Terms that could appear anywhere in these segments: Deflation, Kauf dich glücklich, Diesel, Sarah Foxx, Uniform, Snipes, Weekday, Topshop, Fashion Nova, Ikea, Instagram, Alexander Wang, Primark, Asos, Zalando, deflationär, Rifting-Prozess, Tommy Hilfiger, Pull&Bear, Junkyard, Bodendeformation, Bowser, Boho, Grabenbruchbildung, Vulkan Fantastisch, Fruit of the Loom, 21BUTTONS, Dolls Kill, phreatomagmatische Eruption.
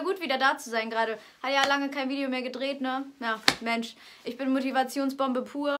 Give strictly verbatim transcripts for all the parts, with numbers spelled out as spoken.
voll gut, wieder da zu sein gerade. Hat ja lange kein Video mehr gedreht, ne? Ja, Mensch, ich bin Motivationsbombe pur.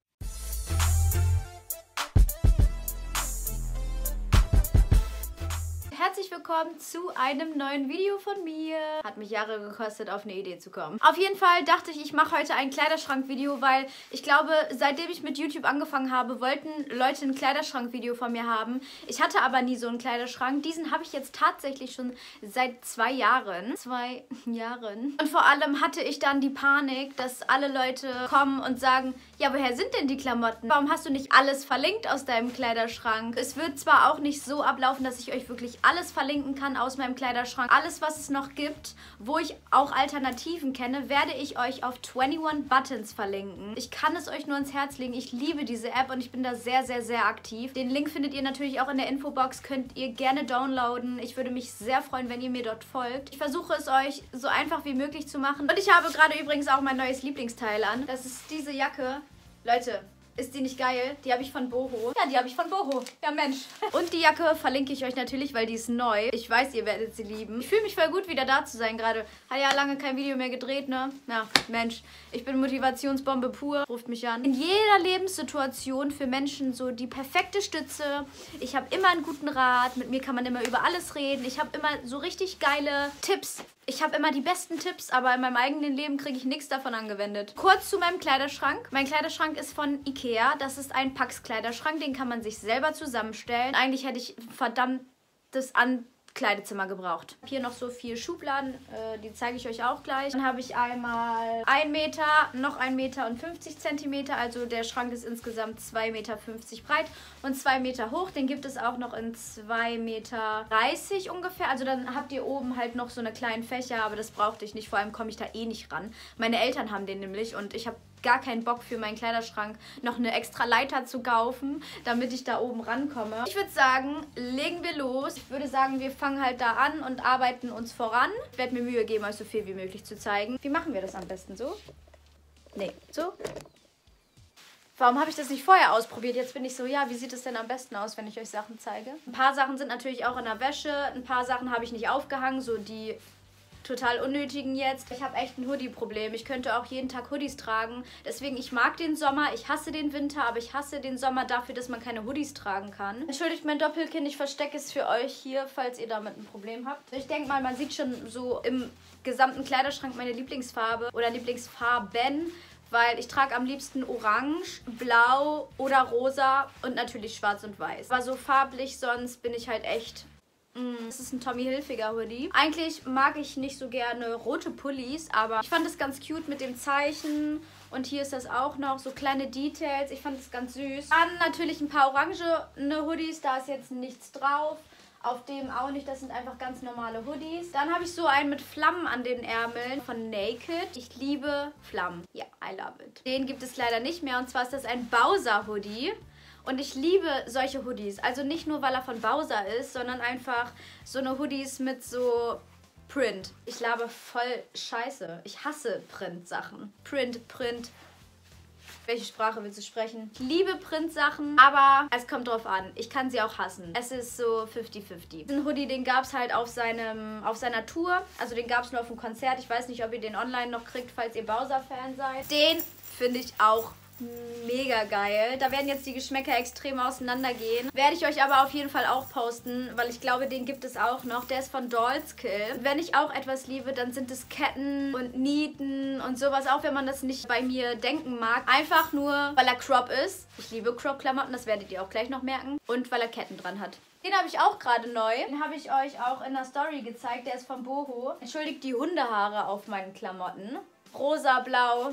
Herzlich willkommen zu einem neuen Video von mir. Hat mich Jahre gekostet, auf eine Idee zu kommen. Auf jeden Fall dachte ich, ich mache heute ein Kleiderschrank-Video, weil ich glaube, seitdem ich mit YouTube angefangen habe, wollten Leute ein Kleiderschrank-Video von mir haben. Ich hatte aber nie so einen Kleiderschrank. Diesen habe ich jetzt tatsächlich schon seit zwei Jahren. Zwei Jahren. Und vor allem hatte ich dann die Panik, dass alle Leute kommen und sagen, ja, woher sind denn die Klamotten? Warum hast du nicht alles verlinkt aus deinem Kleiderschrank? Es wird zwar auch nicht so ablaufen, dass ich euch wirklich alles verlinken kann aus meinem Kleiderschrank. Alles, was es noch gibt, wo ich auch Alternativen kenne, werde ich euch auf einundzwanzig Buttons verlinken. Ich kann es euch nur ans Herz legen. Ich liebe diese App und ich bin da sehr, sehr, sehr aktiv. Den Link findet ihr natürlich auch in der Infobox. Könnt ihr gerne downloaden. Ich würde mich sehr freuen, wenn ihr mir dort folgt. Ich versuche es euch so einfach wie möglich zu machen. Und ich habe gerade übrigens auch mein neues Lieblingsteil an. Das ist diese Jacke. Leute, ist die nicht geil? Die habe ich von Boho. Ja, die habe ich von Boho. Ja, Mensch. Und die Jacke verlinke ich euch natürlich, weil die ist neu. Ich weiß, ihr werdet sie lieben. Ich fühle mich voll gut, wieder da zu sein gerade. Hat ja lange kein Video mehr gedreht, ne? Ja, Mensch. Ich bin Motivationsbombe pur. Ruft mich an. In jeder Lebenssituation für Menschen so die perfekte Stütze. Ich habe immer einen guten Rat. Mit mir kann man immer über alles reden. Ich habe immer so richtig geile Tipps. Ich habe immer die besten Tipps, aber in meinem eigenen Leben kriege ich nichts davon angewendet. Kurz zu meinem Kleiderschrank. Mein Kleiderschrank ist von Ikea. Das ist ein Packskleiderschrank, den kann man sich selber zusammenstellen. Eigentlich hätte ich ein verdammtes Ankleidezimmer gebraucht. Hier noch so vier Schubladen, äh, die zeige ich euch auch gleich. Dann habe ich einmal einen Meter, noch einen Meter und fünfzig Zentimeter. Also der Schrank ist insgesamt zwei Meter fünfzig breit und zwei Meter hoch. Den gibt es auch noch in zwei Meter dreißig ungefähr. Also dann habt ihr oben halt noch so eine kleinen Fächer, aber das brauchte ich nicht. Vor allem komme ich da eh nicht ran. Meine Eltern haben den nämlich und ich habe gar keinen Bock für meinen Kleiderschrank noch eine extra Leiter zu kaufen, damit ich da oben rankomme. Ich würde sagen, legen wir los. Ich würde sagen, wir fangen halt da an und arbeiten uns voran. Ich werde mir Mühe geben, euch so viel wie möglich zu zeigen. Wie machen wir das am besten? So? Nee, so? Warum habe ich das nicht vorher ausprobiert? Jetzt bin ich so, ja, wie sieht es denn am besten aus, wenn ich euch Sachen zeige? Ein paar Sachen sind natürlich auch in der Wäsche. Ein paar Sachen habe ich nicht aufgehangen, so die total unnötigen jetzt. Ich habe echt ein Hoodie-Problem. Ich könnte auch jeden Tag Hoodies tragen. Deswegen, ich mag den Sommer, ich hasse den Winter, aber ich hasse den Sommer dafür, dass man keine Hoodies tragen kann. Entschuldigt mein Doppelkinn, ich verstecke es für euch hier, falls ihr damit ein Problem habt. Ich denke mal, man sieht schon so im gesamten Kleiderschrank meine Lieblingsfarbe oder Lieblingsfarben, weil ich trage am liebsten orange, blau oder rosa und natürlich schwarz und weiß. Aber so farblich sonst bin ich halt echt... Das ist ein Tommy Hilfiger Hoodie. Eigentlich mag ich nicht so gerne rote Pullis, aber ich fand es ganz cute mit dem Zeichen. Und hier ist das auch noch, so kleine Details. Ich fand es ganz süß. Dann natürlich ein paar orangene Hoodies, da ist jetzt nichts drauf. Auf dem auch nicht, das sind einfach ganz normale Hoodies. Dann habe ich so einen mit Flammen an den Ärmeln von Naked. Ich liebe Flammen. Ja, I love it. Den gibt es leider nicht mehr und zwar ist das ein Bowser Hoodie. Und ich liebe solche Hoodies. Also nicht nur, weil er von Bowser ist, sondern einfach so eine Hoodies mit so Print. Ich laber voll Scheiße. Ich hasse Print-Sachen. Print, Print. Welche Sprache willst du sprechen? Ich liebe Print-Sachen, aber es kommt drauf an. Ich kann sie auch hassen. Es ist so fünfzig fünfzig. Diesen Hoodie, den gab es halt auf, seinem, auf seiner Tour. Also den gab es nur auf dem Konzert. Ich weiß nicht, ob ihr den online noch kriegt, falls ihr Bowser-Fan seid. Den finde ich auch mega geil. Da werden jetzt die Geschmäcker extrem auseinandergehen. Werde ich euch aber auf jeden Fall auch posten, weil ich glaube, den gibt es auch noch. Der ist von Dolls Kill. Wenn ich auch etwas liebe, dann sind es Ketten und Nieten und sowas, auch wenn man das nicht bei mir denken mag. Einfach nur, weil er Crop ist. Ich liebe Crop-Klamotten, das werdet ihr auch gleich noch merken. Und weil er Ketten dran hat. Den habe ich auch gerade neu. Den habe ich euch auch in der Story gezeigt. Der ist von Boho. Entschuldigt die Hundehaare auf meinen Klamotten. Rosa, blau.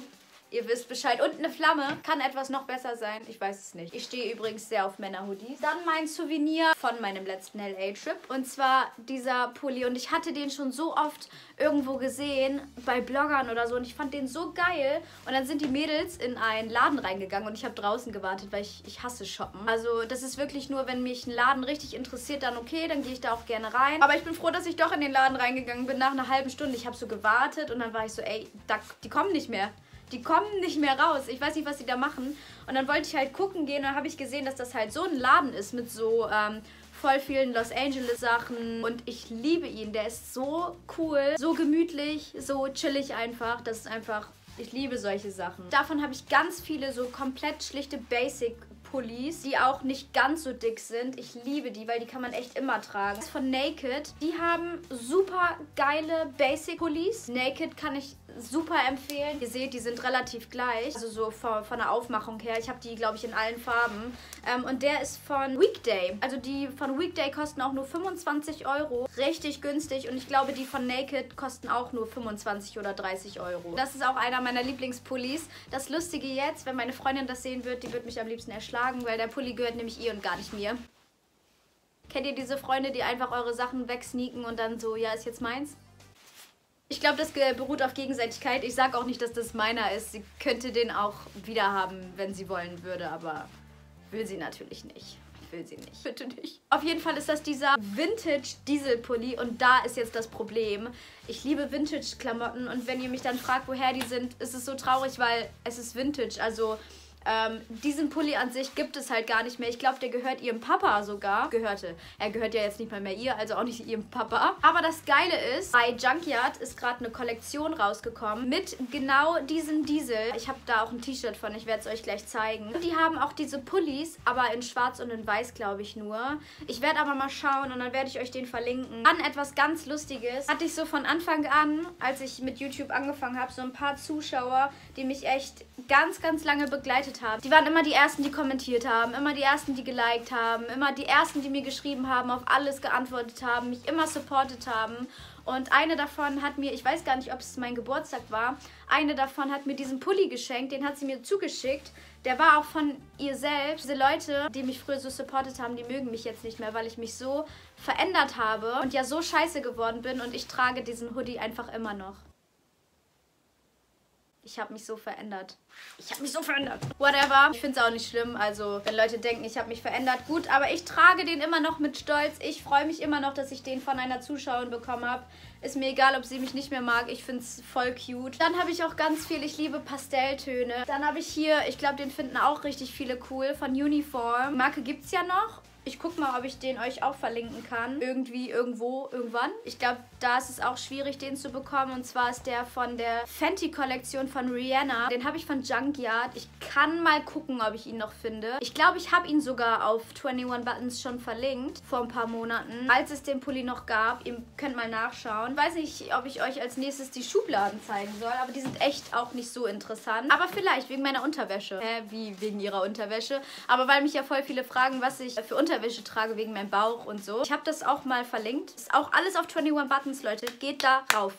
Ihr wisst Bescheid. Und eine Flamme. Kann etwas noch besser sein? Ich weiß es nicht. Ich stehe übrigens sehr auf Männerhoodies. Dann mein Souvenir von meinem letzten L A-Trip. Und zwar dieser Pulli. Und ich hatte den schon so oft irgendwo gesehen, bei Bloggern oder so. Und ich fand den so geil. Und dann sind die Mädels in einen Laden reingegangen und ich habe draußen gewartet, weil ich, ich hasse Shoppen. Also das ist wirklich nur, wenn mich ein Laden richtig interessiert, dann okay, dann gehe ich da auch gerne rein. Aber ich bin froh, dass ich doch in den Laden reingegangen bin nach einer halben Stunde. Ich habe so gewartet und dann war ich so, ey, da, die kommen nicht mehr. Die kommen nicht mehr raus. Ich weiß nicht, was sie da machen. Und dann wollte ich halt gucken gehen und dann habe ich gesehen, dass das halt so ein Laden ist mit so ähm, voll vielen Los Angeles Sachen und ich liebe ihn. Der ist so cool, so gemütlich, so chillig einfach. Das ist einfach, ich liebe solche Sachen. Davon habe ich ganz viele so komplett schlichte Basic Pullis, die auch nicht ganz so dick sind. Ich liebe die, weil die kann man echt immer tragen. Das von Naked. Die haben super geile Basic-Pullis. Naked kann ich super empfehlen. Ihr seht, die sind relativ gleich. Also so von, von der Aufmachung her. Ich habe die, glaube ich, in allen Farben. Ähm, und der ist von Weekday. Also die von Weekday kosten auch nur fünfundzwanzig Euro. Richtig günstig. Und ich glaube, die von Naked kosten auch nur fünfundzwanzig oder dreißig Euro. Das ist auch einer meiner Lieblingspullis. Das Lustige jetzt, wenn meine Freundin das sehen wird, die wird mich am liebsten erschlagen, weil der Pulli gehört nämlich ihr und gar nicht mir. Kennt ihr diese Freunde, die einfach eure Sachen wegsneaken und dann so, ja, ist jetzt meins? Ich glaube, das beruht auf Gegenseitigkeit. Ich sage auch nicht, dass das meiner ist. Sie könnte den auch wiederhaben, wenn sie wollen würde, aber will sie natürlich nicht. Will sie nicht. Bitte nicht. Auf jeden Fall ist das dieser Vintage-Diesel-Pulli und da ist jetzt das Problem. Ich liebe Vintage-Klamotten und wenn ihr mich dann fragt, woher die sind, ist es so traurig, weil es ist Vintage, also... Ähm, diesen Pulli an sich gibt es halt gar nicht mehr. Ich glaube, der gehört ihrem Papa sogar. Gehörte. Er gehört ja jetzt nicht mal mehr ihr, also auch nicht ihrem Papa. Aber das Geile ist, bei Junkyard ist gerade eine Kollektion rausgekommen mit genau diesem Diesel. Ich habe da auch ein T-Shirt von, ich werde es euch gleich zeigen. Die haben auch diese Pullis, aber in schwarz und in weiß, glaube ich, nur. Ich werde aber mal schauen und dann werde ich euch den verlinken. Dann etwas ganz Lustiges. Hatte ich so von Anfang an, als ich mit YouTube angefangen habe, so ein paar Zuschauer, die mich echt ganz, ganz lange begleitet haben. Die waren immer die Ersten, die kommentiert haben, immer die Ersten, die geliked haben, immer die Ersten, die mir geschrieben haben, auf alles geantwortet haben, mich immer supportet haben. Und eine davon hat mir, ich weiß gar nicht, ob es mein Geburtstag war, eine davon hat mir diesen Pulli geschenkt, den hat sie mir zugeschickt. Der war auch von ihr selbst. Diese Leute, die mich früher so supportet haben, die mögen mich jetzt nicht mehr, weil ich mich so verändert habe und ja so scheiße geworden bin und ich trage diesen Hoodie einfach immer noch. Ich habe mich so verändert. Ich habe mich so verändert. Whatever. Ich finde es auch nicht schlimm. Also, wenn Leute denken, ich habe mich verändert, gut. Aber ich trage den immer noch mit Stolz. Ich freue mich immer noch, dass ich den von einer Zuschauerin bekommen habe. Ist mir egal, ob sie mich nicht mehr mag. Ich finde es voll cute. Dann habe ich auch ganz viel. Ich liebe Pastelltöne. Dann habe ich hier, ich glaube, den finden auch richtig viele cool, von Uniform. Die Marke gibt es ja noch. Ich guck mal, ob ich den euch auch verlinken kann. Irgendwie, irgendwo, irgendwann. Ich glaube, da ist es auch schwierig, den zu bekommen. Und zwar ist der von der Fenty-Kollektion von Rihanna. Den habe ich von Junkyard. Ich kann mal gucken, ob ich ihn noch finde. Ich glaube, ich habe ihn sogar auf einundzwanzig Buttons schon verlinkt. Vor ein paar Monaten. Als es den Pulli noch gab. Ihr könnt mal nachschauen. Ich weiß nicht, ob ich euch als nächstes die Schubladen zeigen soll. Aber die sind echt auch nicht so interessant. Aber vielleicht wegen meiner Unterwäsche. Hä? Wie wegen ihrer Unterwäsche? Aber weil mich ja voll viele fragen, was ich für Unterwäsche Unterwäsche trage wegen meinem Bauch und so. Ich habe das auch mal verlinkt. Ist auch alles auf einundzwanzig Buttons, Leute. Geht da rauf.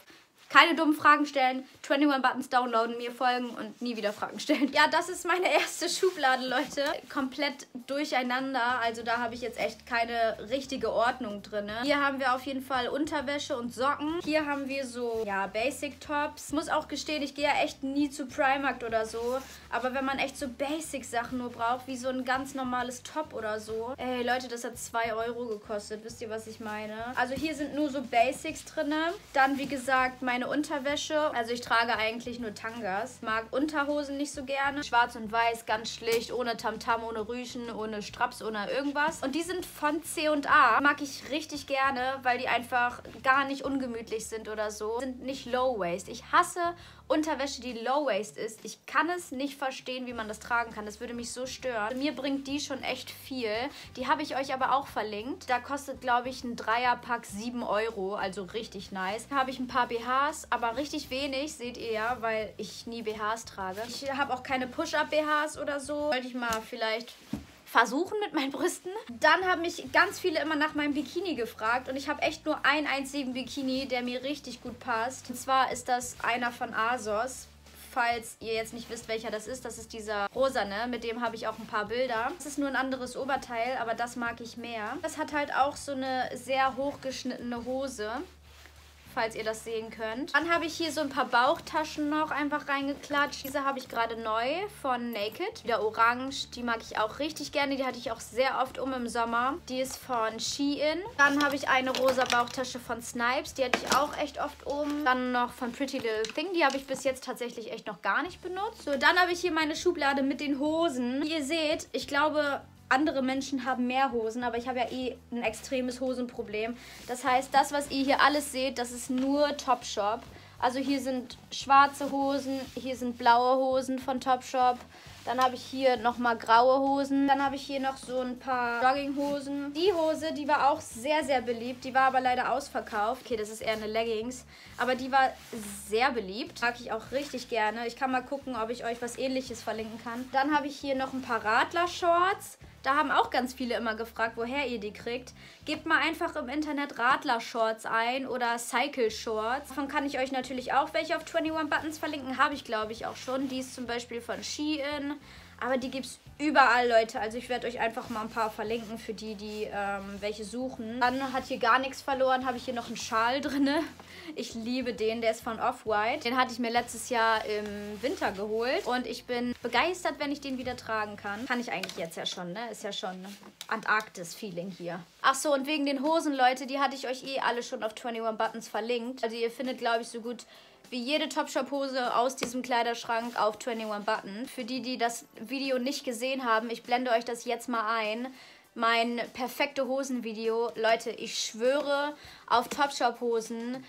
Keine dummen Fragen stellen, einundzwanzig Buttons downloaden, mir folgen und nie wieder Fragen stellen. Ja, das ist meine erste Schublade, Leute. Komplett durcheinander, also da habe ich jetzt echt keine richtige Ordnung drin. Hier haben wir auf jeden Fall Unterwäsche und Socken. Hier haben wir so, ja, Basic-Tops. Ich muss auch gestehen, ich gehe ja echt nie zu Primark oder so. Aber wenn man echt so Basic-Sachen nur braucht, wie so ein ganz normales Top oder so. Ey, Leute, das hat zwei Euro gekostet. Wisst ihr, was ich meine? Also hier sind nur so Basics drin. Dann, wie gesagt, meine Unterwäsche. Also ich trage eigentlich nur Tangas. Mag Unterhosen nicht so gerne. Schwarz und weiß, ganz schlicht, ohne Tamtam, -Tam, ohne Rüschen, ohne Straps, ohne irgendwas. Und die sind von C und A. Mag ich richtig gerne, weil die einfach gar nicht ungemütlich sind oder so. Sind nicht Low-Waist. Ich hasse Unterwäsche, die Low-Waist ist. Ich kann es nicht verstehen, wie man das tragen kann. Das würde mich so stören. Mir bringt die schon echt viel. Die habe ich euch aber auch verlinkt. Da kostet, glaube ich, ein Dreierpack sieben Euro. Also richtig nice. Da habe ich ein paar B Hs, aber richtig wenig, seht ihr ja, weil ich nie B Hs trage. Ich habe auch keine Push-Up-B Hs oder so. Wollte ich mal vielleicht... versuchen mit meinen Brüsten. Dann haben mich ganz viele immer nach meinem Bikini gefragt und ich habe echt nur einen einzigen Bikini, der mir richtig gut passt. Und zwar ist das einer von Asos. Falls ihr jetzt nicht wisst, welcher das ist, das ist dieser rosane, mit dem habe ich auch ein paar Bilder. Das ist nur ein anderes Oberteil, aber das mag ich mehr. Das hat halt auch so eine sehr hochgeschnittene Hose, falls ihr das sehen könnt. Dann habe ich hier so ein paar Bauchtaschen noch einfach reingeklatscht. Diese habe ich gerade neu von Naked. Wieder orange. Die mag ich auch richtig gerne. Die hatte ich auch sehr oft um im Sommer. Die ist von Shein. Dann habe ich eine rosa Bauchtasche von Snipes. Die hatte ich auch echt oft um. Dann noch von Pretty Little Thing. Die habe ich bis jetzt tatsächlich echt noch gar nicht benutzt. So, dann habe ich hier meine Schublade mit den Hosen. Wie ihr seht, ich glaube... andere Menschen haben mehr Hosen, aber ich habe ja eh ein extremes Hosenproblem. Das heißt, das, was ihr hier alles seht, das ist nur Topshop. Also hier sind schwarze Hosen, hier sind blaue Hosen von Topshop. Dann habe ich hier nochmal graue Hosen. Dann habe ich hier noch so ein paar Jogginghosen. Die Hose, die war auch sehr, sehr beliebt. Die war aber leider ausverkauft. Okay, das ist eher eine Leggings. Aber die war sehr beliebt. Mag ich auch richtig gerne. Ich kann mal gucken, ob ich euch was Ähnliches verlinken kann. Dann habe ich hier noch ein paar Radler-Shorts. Da haben auch ganz viele immer gefragt, woher ihr die kriegt. Gebt mal einfach im Internet Radler-Shorts ein oder Cycle-Shorts. Davon kann ich euch natürlich auch welche auf einundzwanzig Buttons verlinken. Habe ich, glaube ich, auch schon. Die ist zum Beispiel von Shein. Aber die gibt es überall, Leute. Also ich werde euch einfach mal ein paar verlinken für die, die ähm, welche suchen. Dann hat hier gar nichts verloren. Habe ich hier noch einen Schal drin. Ich liebe den. Der ist von Off-White. Den hatte ich mir letztes Jahr im Winter geholt. Und ich bin begeistert, wenn ich den wieder tragen kann. Kann ich eigentlich jetzt ja schon, ne? Ist ja schon Antarktis-Feeling hier. Ach so, und wegen den Hosen, Leute, die hatte ich euch eh alle schon auf einundzwanzig Buttons verlinkt. Also ihr findet, glaube ich, so gut wie jede Topshop-Hose aus diesem Kleiderschrank auf einundzwanzig Button. Für die, die das Video nicht gesehen haben, ich blende euch das jetzt mal ein. Mein perfekte Hosen-Video. Leute, ich schwöre auf Topshop-Hosen.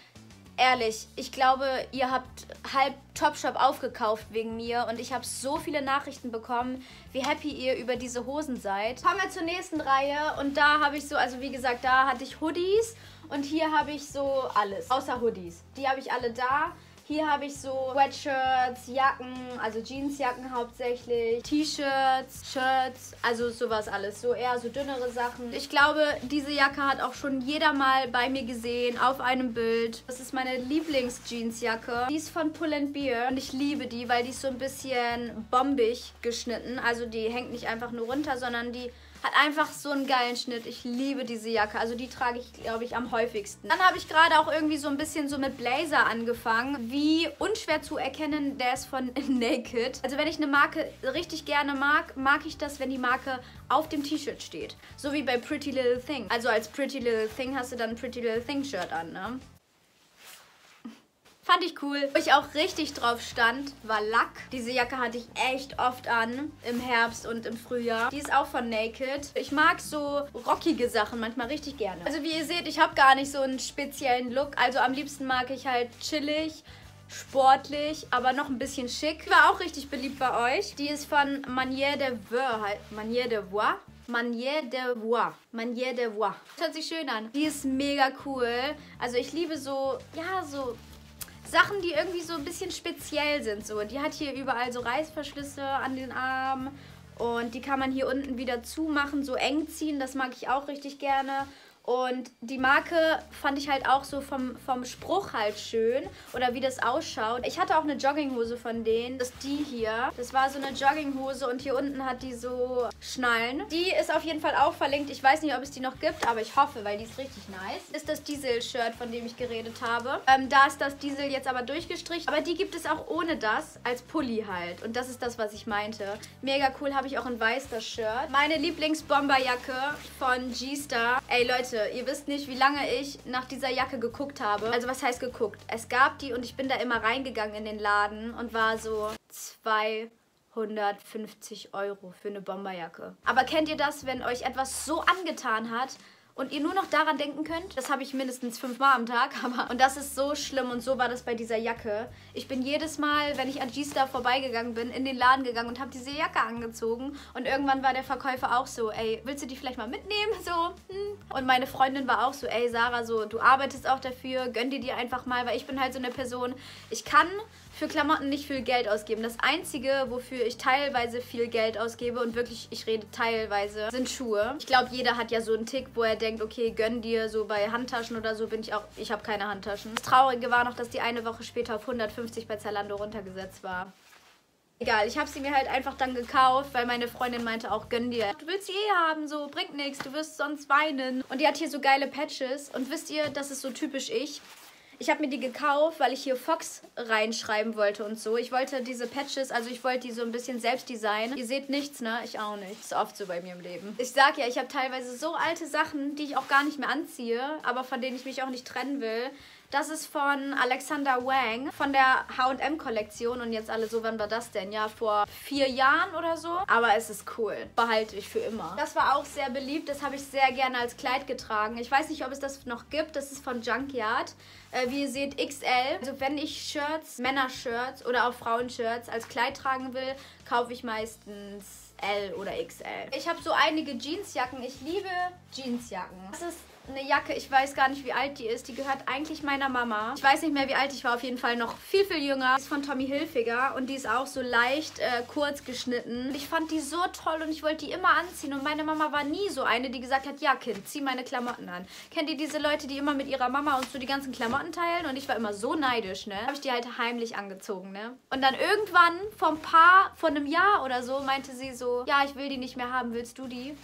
Ehrlich, ich glaube, ihr habt halb Topshop aufgekauft wegen mir und ich habe so viele Nachrichten bekommen, wie happy ihr über diese Hosen seid. Kommen wir zur nächsten Reihe und da habe ich so, also wie gesagt, da hatte ich Hoodies und hier habe ich so alles, außer Hoodies. Die habe ich alle da. Hier habe ich so Sweatshirts, Jacken, also Jeansjacken hauptsächlich, T-Shirts, Shirts, also sowas alles. So eher so dünnere Sachen. Ich glaube, diese Jacke hat auch schon jeder mal bei mir gesehen, auf einem Bild. Das ist meine Lieblings-Jeansjacke. Die ist von Pull&Bear und ich liebe die, weil die ist so ein bisschen bombig geschnitten. Also die hängt nicht einfach nur runter, sondern die hat einfach so einen geilen Schnitt. Ich liebe diese Jacke. Also die trage ich, glaube ich, am häufigsten. Dann habe ich gerade auch irgendwie so ein bisschen so mit Blazer angefangen. Wie unschwer zu erkennen, der ist von Naked. Also wenn ich eine Marke richtig gerne mag, mag ich das, wenn die Marke auf dem T-Shirt steht. So wie bei Pretty Little Thing. Also als Pretty Little Thing hast du dann ein Pretty Little Thing Shirt an, ne? Fand ich cool. Wo ich auch richtig drauf stand, war Lack. Diese Jacke hatte ich echt oft an, im Herbst und im Frühjahr. Die ist auch von Naked. Ich mag so rockige Sachen manchmal richtig gerne. Also wie ihr seht, ich habe gar nicht so einen speziellen Look. Also am liebsten mag ich halt chillig, sportlich, aber noch ein bisschen schick. Die war auch richtig beliebt bei euch. Die ist von Manière de Voir. Manière de Voir? Manière de Voir. Manière de Voir. Das hört sich schön an. Die ist mega cool. Also ich liebe so, ja, so Sachen, die irgendwie so ein bisschen speziell sind. So. Die hat hier überall so Reißverschlüsse an den Armen. Und die kann man hier unten wieder zumachen, so eng ziehen. Das mag ich auch richtig gerne. Und die Marke fand ich halt auch so vom, vom Spruch halt schön. Oder wie das ausschaut. Ich hatte auch eine Jogginghose von denen. Das ist die hier. Das war so eine Jogginghose und hier unten hat die so Schnallen. Die ist auf jeden Fall auch verlinkt. Ich weiß nicht, ob es die noch gibt, aber ich hoffe, weil die ist richtig nice. Das ist das Diesel-Shirt, von dem ich geredet habe. Ähm, da ist das Diesel jetzt aber durchgestrichen. Aber die gibt es auch ohne das, als Pulli halt. Und das ist das, was ich meinte. Mega cool, habe ich auch ein weißes Shirt. Meine Lieblings-Bomberjacke von G-Star. Ey, Leute, ihr wisst nicht, wie lange ich nach dieser Jacke geguckt habe. Also was heißt geguckt? Es gab die und ich bin da immer reingegangen in den Laden und war so zweihundertfünfzig Euro für eine Bomberjacke. Aber kennt ihr das, wenn euch etwas so angetan hat und ihr nur noch daran denken könnt? Das habe ich mindestens fünfmal am Tag. Aber und das ist so schlimm und so war das bei dieser Jacke. Ich bin jedes Mal, wenn ich an G-Star vorbeigegangen bin, in den Laden gegangen und habe diese Jacke angezogen. Und irgendwann war der Verkäufer auch so, ey, willst du die vielleicht mal mitnehmen? So, hm. Und meine Freundin war auch so, ey, Sarah, so, du arbeitest auch dafür, gönn dir die einfach mal. Weil ich bin halt so eine Person, ich kann für Klamotten nicht viel Geld ausgeben. Das Einzige, wofür ich teilweise viel Geld ausgebe, und wirklich, ich rede teilweise, sind Schuhe. Ich glaube, jeder hat ja so einen Tick, wo er denkt, okay, gönn dir, so bei Handtaschen oder so bin ich auch, ich habe keine Handtaschen. Das Traurige war noch, dass die eine Woche später auf hundertfünfzig bei Zalando runtergesetzt war. Egal, ich habe sie mir halt einfach dann gekauft, weil meine Freundin meinte auch, gönn dir. Du willst sie eh haben, so, bringt nichts, du wirst sonst weinen. Und die hat hier so geile Patches und wisst ihr, das ist so typisch ich. Ich habe mir die gekauft, weil ich hier Fox reinschreiben wollte und so. Ich wollte diese Patches, also ich wollte die so ein bisschen selbst designen. Ihr seht nichts, ne? Ich auch nicht. Ist oft so bei mir im Leben. Ich sag ja, ich habe teilweise so alte Sachen, die ich auch gar nicht mehr anziehe, aber von denen ich mich auch nicht trennen will. Das ist von Alexander Wang, von der H und M-Kollektion. Und jetzt alle so, wann war das denn? Ja, vor vier Jahren oder so. Aber es ist cool. Behalte ich für immer. Das war auch sehr beliebt. Das habe ich sehr gerne als Kleid getragen. Ich weiß nicht, ob es das noch gibt. Das ist von Junkyard. Äh, wie ihr seht, X L. Also wenn ich Shirts, Männer-Shirts oder auch Frauen-Shirts als Kleid tragen will, kaufe ich meistens L oder X L. Ich habe so einige Jeansjacken. Ich liebe Jeansjacken. Das ist eine Jacke, ich weiß gar nicht, wie alt die ist. Die gehört eigentlich meiner Mama. Ich weiß nicht mehr, wie alt ich war. Auf jeden Fall noch viel, viel jünger. Die ist von Tommy Hilfiger und die ist auch so leicht äh, kurz geschnitten. Ich fand die so toll und ich wollte die immer anziehen. Und meine Mama war nie so eine, die gesagt hat, ja Kind, zieh meine Klamotten an. Kennt ihr diese Leute, die immer mit ihrer Mama und so die ganzen Klamotten teilen? Und ich war immer so neidisch, ne? Habe ich die halt heimlich angezogen, ne? Und dann irgendwann, vor ein paar, vor einem Jahr oder so, meinte sie so, ja, ich will die nicht mehr haben, willst du die?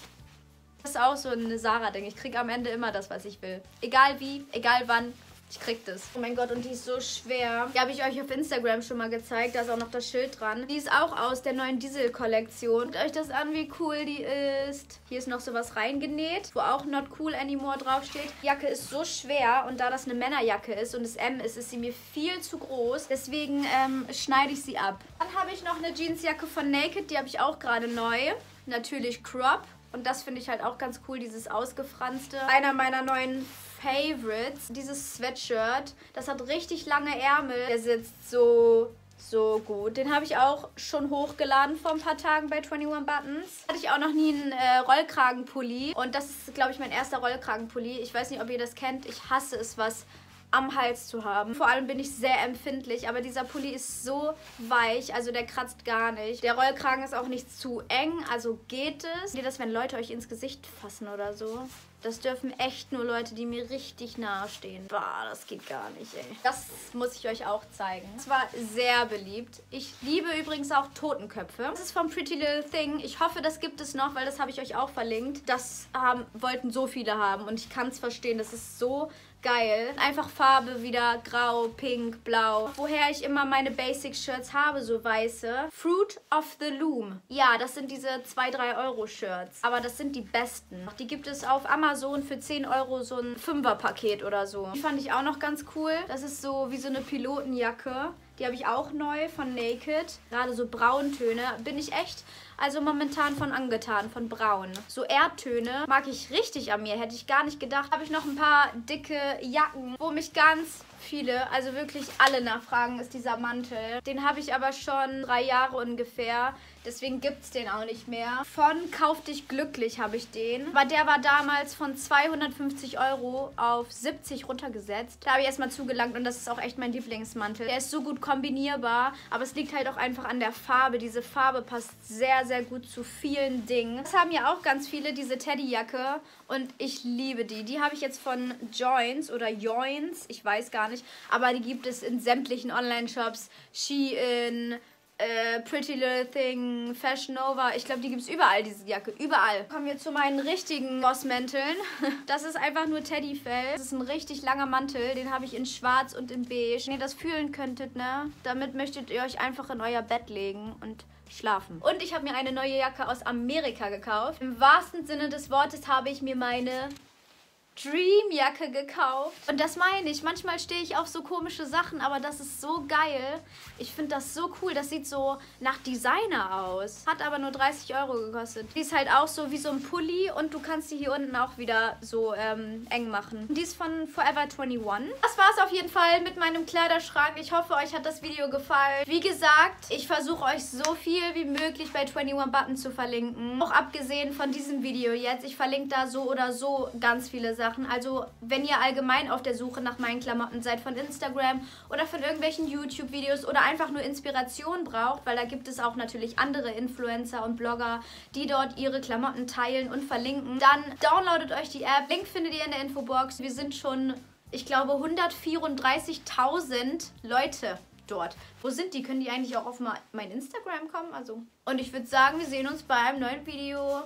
Das ist auch so eine Sarah-Ding. Ich krieg am Ende immer das, was ich will. Egal wie, egal wann, ich krieg das. Oh mein Gott, und die ist so schwer. Die habe ich euch auf Instagram schon mal gezeigt. Da ist auch noch das Schild dran. Die ist auch aus der neuen Diesel-Kollektion. Guckt euch das an, wie cool die ist. Hier ist noch sowas reingenäht, wo auch Not Cool Anymore draufsteht. Die Jacke ist so schwer und da das eine Männerjacke ist und das M ist, ist sie mir viel zu groß. Deswegen ähm, schneide ich sie ab. Dann habe ich noch eine Jeansjacke von Naked. Die habe ich auch gerade neu. Natürlich Crop. Und das finde ich halt auch ganz cool, dieses ausgefranste. Einer meiner neuen Favorites, dieses Sweatshirt. Das hat richtig lange Ärmel. Der sitzt so, so gut. Den habe ich auch schon hochgeladen vor ein paar Tagen bei einundzwanzig Buttons. Hatte ich auch noch nie einen äh, Rollkragenpulli. Und das ist, glaube ich, mein erster Rollkragenpulli. Ich weiß nicht, ob ihr das kennt. Ich hasse es, was am Hals zu haben. Vor allem bin ich sehr empfindlich, aber dieser Pulli ist so weich, also der kratzt gar nicht. Der Rollkragen ist auch nicht zu eng, also geht es. Seht ihr das, wenn Leute euch ins Gesicht fassen oder so? Das dürfen echt nur Leute, die mir richtig nahe stehen. Bah, das geht gar nicht, ey. Das muss ich euch auch zeigen. Es war sehr beliebt. Ich liebe übrigens auch Totenköpfe. Das ist von Pretty Little Thing. Ich hoffe, das gibt es noch, weil das habe ich euch auch verlinkt. Das ähm, wollten so viele haben und ich kann es verstehen. Das ist so geil. Einfach Farbe wieder grau, pink, blau. Woher ich immer meine Basic-Shirts habe, so weiße. Fruit of the Loom. Ja, das sind diese zwei bis drei Euro Shirts. Aber das sind die besten. Die gibt es auf Amazon für zehn Euro so ein Fünfer-Paket oder so. Die fand ich auch noch ganz cool. Das ist so wie so eine Pilotenjacke. Die habe ich auch neu von Naked. Gerade so Brauntöne. Bin ich echt, also momentan von angetan, von braun. So Erdtöne mag ich richtig an mir. Hätte ich gar nicht gedacht. Habe ich noch ein paar dicke Jacken, wo mich ganz viele, also wirklich alle nachfragen, ist dieser Mantel. Den habe ich aber schon drei Jahre ungefähr. Deswegen gibt es den auch nicht mehr. Von Kauf dich glücklich habe ich den. Aber der war damals von zweihundertfünfzig Euro auf siebzig runtergesetzt. Da habe ich erstmal zugelangt und das ist auch echt mein Lieblingsmantel. Der ist so gut kombinierbar, aber es liegt halt auch einfach an der Farbe. Diese Farbe passt sehr, sehr gut zu vielen Dingen. Das haben ja auch ganz viele, diese Teddyjacke und ich liebe die. Die habe ich jetzt von Joins oder Joins, ich weiß gar nicht, aber die gibt es in sämtlichen Online-Shops, Shein, Pretty Little Thing, Fashion Nova. Ich glaube, die gibt es überall, diese Jacke. Überall. Kommen wir zu meinen richtigen Bossmänteln. Das ist einfach nur Teddyfell. Das ist ein richtig langer Mantel. Den habe ich in schwarz und in beige. Wenn ihr das fühlen könntet, ne? Damit möchtet ihr euch einfach in euer Bett legen und schlafen. Und ich habe mir eine neue Jacke aus Amerika gekauft. Im wahrsten Sinne des Wortes habe ich mir meine Dreamjacke gekauft. Und das meine ich. Manchmal stehe ich auf so komische Sachen, aber das ist so geil. Ich finde das so cool. Das sieht so nach Designer aus. Hat aber nur dreißig Euro gekostet. Die ist halt auch so wie so ein Pulli und du kannst die hier unten auch wieder so ähm, eng machen. Die ist von Forever einundzwanzig. Das war es auf jeden Fall mit meinem Kleiderschrank. Ich hoffe, euch hat das Video gefallen. Wie gesagt, ich versuche euch so viel wie möglich bei einundzwanzig Button zu verlinken. Auch abgesehen von diesem Video jetzt. Ich verlinke da so oder so ganz viele Sachen. Also wenn ihr allgemein auf der Suche nach meinen Klamotten seid von Instagram oder von irgendwelchen YouTube-Videos oder einfach nur Inspiration braucht, weil da gibt es auch natürlich andere Influencer und Blogger, die dort ihre Klamotten teilen und verlinken, dann downloadet euch die App. Link findet ihr in der Infobox. Wir sind schon, ich glaube, hundertvierunddreißigtausend Leute dort. Wo sind die? Können die eigentlich auch auf mein Instagram kommen? Also. Und ich würde sagen, wir sehen uns bei einem neuen Video.